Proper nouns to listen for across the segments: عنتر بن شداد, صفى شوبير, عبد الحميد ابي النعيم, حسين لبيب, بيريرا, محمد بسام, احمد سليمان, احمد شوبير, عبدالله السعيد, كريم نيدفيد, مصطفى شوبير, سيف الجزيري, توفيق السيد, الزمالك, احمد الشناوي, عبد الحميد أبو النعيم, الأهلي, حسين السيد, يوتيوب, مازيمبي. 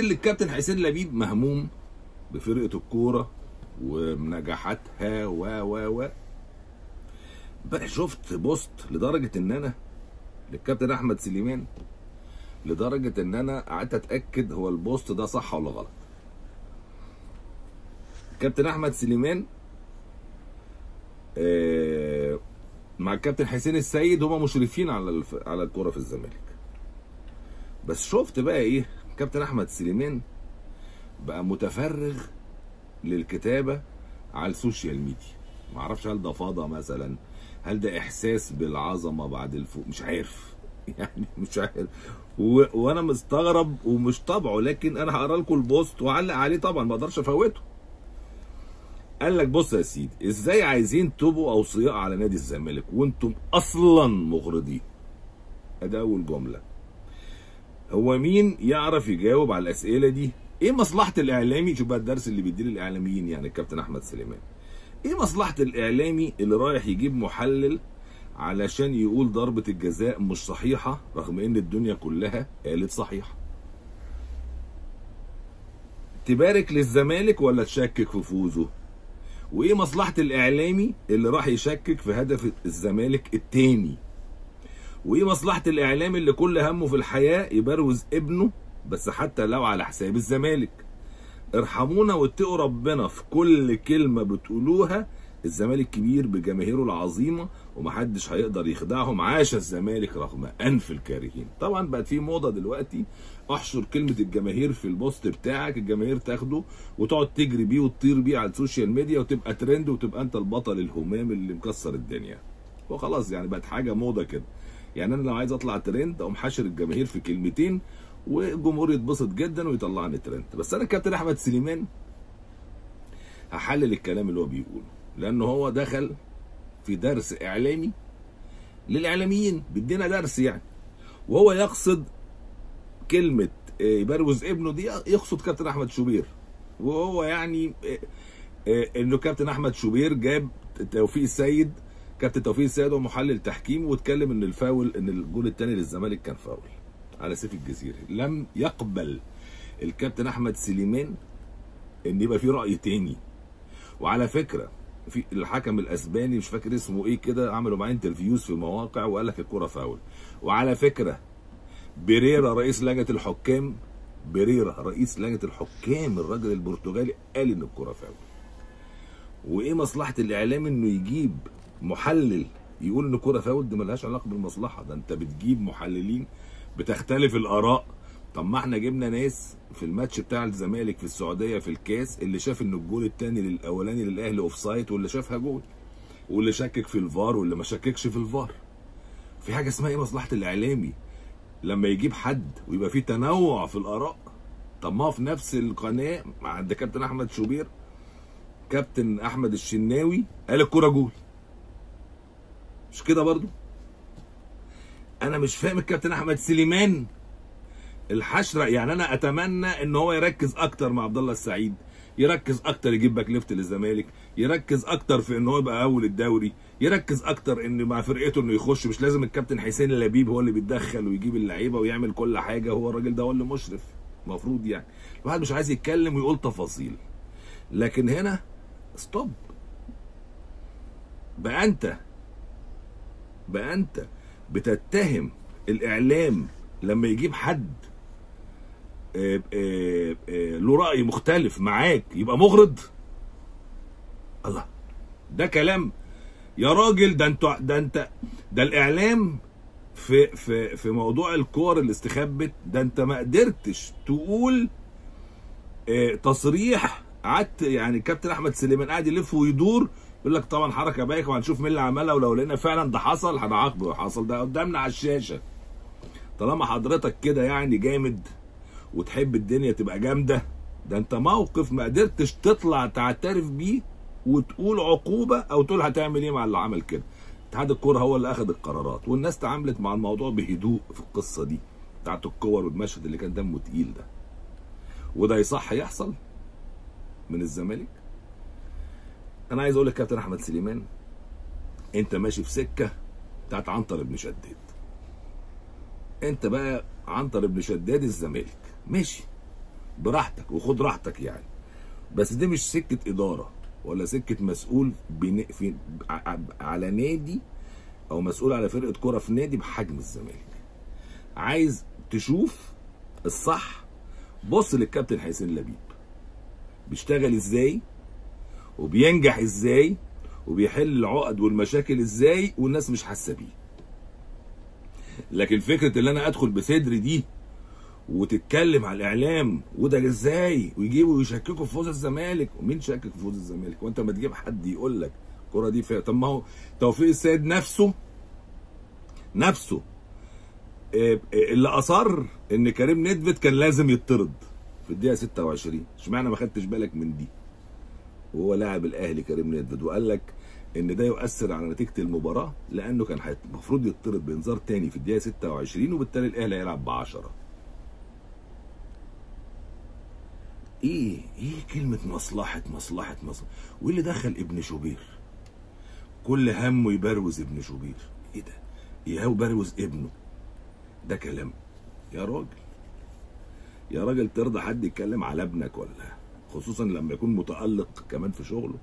اللي الكابتن حسين لبيب مهموم بفرقه الكوره ومنجحاتها و امبارح شفت بوست لدرجه ان انا للكابتن احمد سليمان، لدرجه ان انا قعدت اتاكد هو البوست ده صح ولا غلط. الكابتن احمد سليمان مع الكابتن حسين السيد هما مشرفين على الكوره في الزمالك. بس شفت بقى ايه، كابتن احمد سليمان بقى متفرغ للكتابه على السوشيال ميديا. معرفش هل ده فاضه مثلا، هل ده احساس بالعظمه بعد الفوق، مش عارف يعني، مش عارف وانا مستغرب ومش طبعه. لكن انا هقرا لكم البوست واعلق عليه طبعا، ما اقدرش افوته. قال لك بص يا سيدي، ازاي عايزين تبقوا اوصياء على نادي الزمالك وانتم اصلا مغرضين؟ ادي اول جمله. هو مين يعرف يجاوب على الاسئله دي؟ ايه مصلحه الاعلامي؟ شوف بقى الدرس اللي بيديه للاعلاميين يعني الكابتن احمد سليمان. ايه مصلحه الاعلامي اللي رايح يجيب محلل علشان يقول ضربه الجزاء مش صحيحه رغم ان الدنيا كلها قالت صحيحه؟ تبارك للزمالك ولا تشكك في فوزه؟ وايه مصلحه الاعلامي اللي راح يشكك في هدف الزمالك التاني؟ وايه مصلحه الاعلامي اللي كل همه في الحياه يبروز ابنه بس حتى لو على حساب الزمالك؟ ارحمونا واتقوا ربنا، في كل كلمه بتقولوها الزمالك كبير بجماهيره العظيمه ومحدش هيقدر يخدعهم. عاش الزمالك رغم انف الكارهين. طبعا بقت في موضه دلوقتي، احشر كلمه الجماهير في البوست بتاعك، الجماهير تاخده وتقعد تجري بيه وتطير بيه على السوشيال ميديا وتبقى ترند وتبقى انت البطل الهمام اللي مكسر الدنيا. وخلاص يعني بقت حاجه موضه كده. يعني انا لو عايز اطلع ترند اقوم حاشر الجماهير في كلمتين والجمهور يتبسط جدا ويطلعني ترند. بس انا الكابتن احمد سليمان هحلل الكلام اللي هو بيقوله، لأنه هو دخل في درس إعلامي للإعلاميين، بيدينا درس يعني. وهو يقصد كلمة يبروز ابنه دي، يقصد كابتن أحمد شوبير. وهو يعني إنه كابتن أحمد شوبير جاب توفيق السيد، كابتن توفيق السيد ومحلل تحكيم، واتكلم إن الفاول، إن الجول الثاني للزمالك كان فاول على سيف الجزيري. لم يقبل الكابتن أحمد سليمان إن يبقى في رأي تاني. وعلى فكرة في الحكم الاسباني مش فاكر اسمه ايه كده، عملوا معاه انترفيوز في مواقع وقال لك الكوره فاول. وعلى فكره بيريرا رئيس لجنه الحكام، بيريرا رئيس لجنه الحكام الراجل البرتغالي قال ان الكوره فاول. وايه مصلحه الاعلام انه يجيب محلل يقول ان الكوره فاول؟ دي ملهاش علاقه بالمصلحه، ده انت بتجيب محللين بتختلف الاراء. طب ما احنا جبنا ناس في الماتش بتاع الزمالك في السعوديه في الكاس، اللي شاف ان الجول الثاني للاولاني للاهلي اوف سايد، واللي شافها جول، واللي شكك في الفار، واللي ما شككش في الفار. في حاجه اسمها ايه مصلحه الاعلامي لما يجيب حد ويبقى فيه تنوع في الاراء؟ طب ما في نفس القناه عند كابتن احمد شوبير كابتن احمد الشناوي قال الكوره جول، مش كده برضو؟ انا مش فاهم الكابتن احمد سليمان الحشره. يعني انا اتمنى ان هو يركز اكتر مع عبدالله السعيد، يركز اكتر يجيب باك ليفت للزمالك، يركز اكتر في ان هو يبقى اول الدوري، يركز اكتر ان مع فرقته انه يخش. مش لازم الكابتن حسين لبيب هو اللي بيتدخل ويجيب اللعيبه ويعمل كل حاجه، هو الراجل ده هو اللي مشرف المفروض. يعني الواحد مش عايز يتكلم ويقول تفاصيل، لكن هنا ستوب بقى. انت بتتهم الاعلام لما يجيب حد له رأي مختلف معاك يبقى مغرض؟ الله، ده كلام يا راجل. ده الإعلام في موضوع الكور اللي استخبت ده، انت ما قدرتش تقول تصريح. قعدت يعني الكابتن احمد سليمان قاعد يلف ويدور يقول لك طبعا حركة بايخة وهنشوف مين اللي عملها، ولو لقينا فعلا ده حصل هنعاقبه. حصل ده قدامنا على الشاشة. طالما حضرتك كده يعني جامد وتحب الدنيا تبقى جامده، ده انت موقف ما قدرتش تطلع تعترف بيه وتقول عقوبه او تقول هتعمل ايه مع اللي عمل كده. اتحاد الكوره هو اللي اخذ القرارات، والناس تعاملت مع الموضوع بهدوء في القصه دي بتاعت الكور والمشهد اللي كان دمه تقيل ده. وده يصح يحصل من الزمالك؟ انا عايز اقول لك كابتن احمد سليمان، انت ماشي في سكه بتاعت عنتر بن شداد. انت بقى عنتر بن شداد الزمالك، ماشي، براحتك وخد راحتك يعني. بس دي مش سكه اداره ولا سكه مسؤول على نادي او مسؤول على فرقه كوره في نادي بحجم الزمالك. عايز تشوف الصح، بص للكابتن حسين لبيب بيشتغل ازاي وبينجح ازاي وبيحل العقد والمشاكل ازاي والناس مش حاسه بيه. لكن فكره اللي انا ادخل بصدري دي وتتكلم على الاعلام وده ازاي ويجيبوا ويشككوا في فوز الزمالك، ومين شكك في فوز الزمالك؟ وانت ما تجيب حد يقول لك الكره دي فيها. طب ما هو توفيق السيد نفسه اللي اصر ان كريم نيدفيد كان لازم يطرد في الدقيقه 26، اشمعنى ما خدتش بالك من دي وهو لاعب الاهلي كريم نيدفيد؟ وقال لك ان ده يؤثر على نتيجه المباراه لانه كان المفروض يطرد بانذار تاني في الدقيقه 26 وبالتالي الاهلي هيلعب ب 10. ايه كلمه مصلحه؟ وايه اللي دخل ابن شوبير؟ كل همه يبروز ابن شوبير. ايه ده؟ يبروز ابنه؟ ده كلام يا راجل يا راجل، ترضى حد يتكلم على ابنك؟ ولا خصوصا لما يكون متألق كمان في شغله.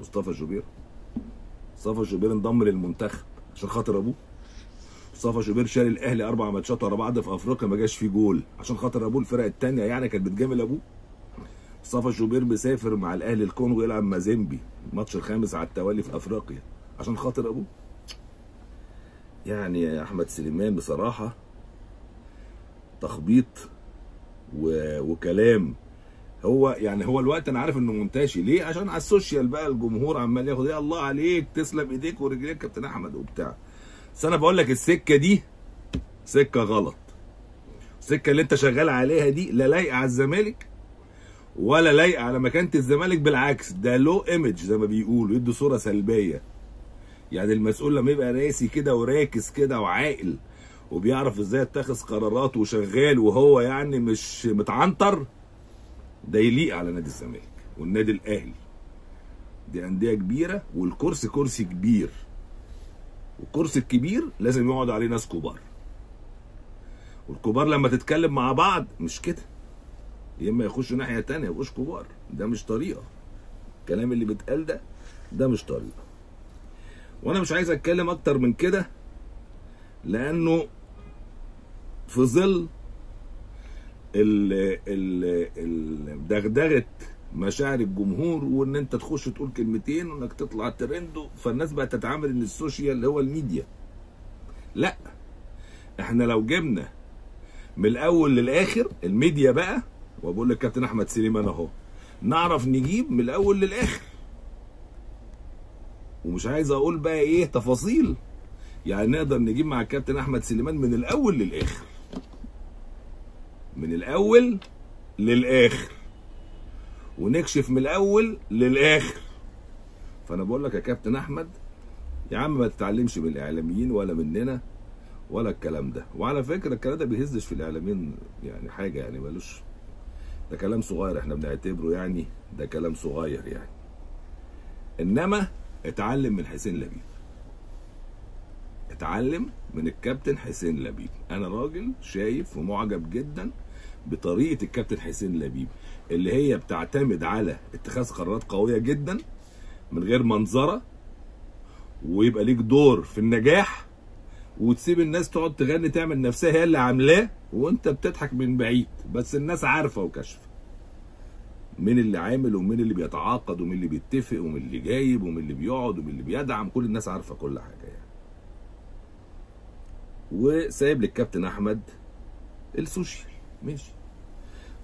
مصطفى شوبير، صفى شوبير انضم للمنتخب عشان خاطر ابوه. صفى شوبير شال الاهلي 4 ماتشات ورا بعض في افريقيا ما جاش فيه جول عشان خاطر ابوه. الفرق الثانيه يعني كانت بتجامل ابوه. صفى شوبير مسافر مع الاهلي الكونغو يلعب مازيمبي الماتش الخامس على التوالي في افريقيا عشان خاطر ابوه. يعني يا احمد سليمان بصراحه تخبيط وكلام. هو الوقت انا عارف انه منتشي ليه، عشان على السوشيال بقى الجمهور عمال ياخد يا الله عليك تسلم ايديك ورجليك كابتن احمد وبتاع. بس انا بقول لك السكه دي سكه غلط. السكه اللي انت شغال عليها دي لا لايقه على الزمالك ولا لايقه على مكانه الزمالك، بالعكس ده له ايمج زي ما بيقولوا، يدوا صوره سلبيه. يعني المسؤول لما يبقى راسي كده وراكز كده وعاقل وبيعرف ازاي يتخذ قراراته وشغال وهو يعني مش متعنطر، ده يليق على نادي الزمالك والنادي الاهلي. دي انديه كبيره والكرسي كرسي كبير، والكرسي الكبير لازم يقعد عليه ناس كبار، والكبار لما تتكلم مع بعض مش كده، يا اما يخشوا ناحيه ثانيه يبقوش كبار. ده مش طريقه الكلام اللي بيتقال ده، ده مش طريقه. وانا مش عايز اتكلم اكتر من كده لانه في ظل دغدغه مشاعر الجمهور وان انت تخش تقول كلمتين وانك تطلع ترند، فالناس بقى تتعامل ان السوشيال اللي هو الميديا. لا، احنا لو جبنا من الاول للاخر الميديا بقى، وبقول للكابتن احمد سليمان اهو نعرف نجيب من الاول للاخر، ومش عايز اقول بقى ايه تفاصيل، يعني نقدر نجيب مع الكابتن احمد سليمان من الاول للاخر، من الاول للاخر، ونكشف من الاول للاخر. فانا بقول لك يا كابتن احمد يا عم ما تتعلمش من الاعلاميين ولا مننا ولا الكلام ده. وعلى فكره الكلام ده بيهزش في الاعلاميين يعني حاجه، يعني مالوش، ده كلام صغير احنا بنعتبره يعني ده كلام صغير يعني. انما اتعلم من حسين لبيب، اتعلم من الكابتن حسين لبيب. انا راجل شايف ومعجب جدا بطريقه الكابتن حسين لبيب اللي هي بتعتمد على اتخاذ قرارات قويه جدا من غير منظره، ويبقى ليك دور في النجاح، وتسيب الناس تقعد تغني تعمل نفسها هي اللي عاملاه وانت بتضحك من بعيد، بس الناس عارفه وكاشفه مين اللي عامل ومين اللي بيتعاقد ومين اللي بيتفق ومين اللي جايب ومين اللي بيقعد ومين اللي بيدعم. كل الناس عارفه كل حاجه يعني. وسايب للكابتن احمد السوشيال ماشي.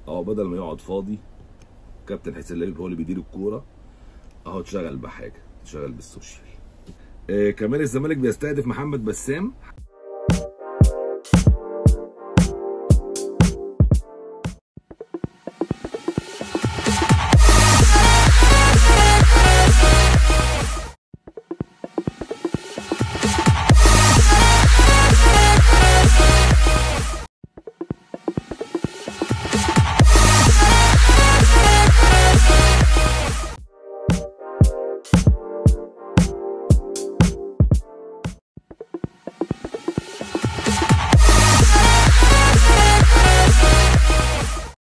بدل ما يقعد فاضي كابتن حسين لبيب هو اللي بيدير الكوره اهو، اتشغل بحاجه، اتشغل بالسوشيال. كمان الزمالك بيستهدف محمد بسام.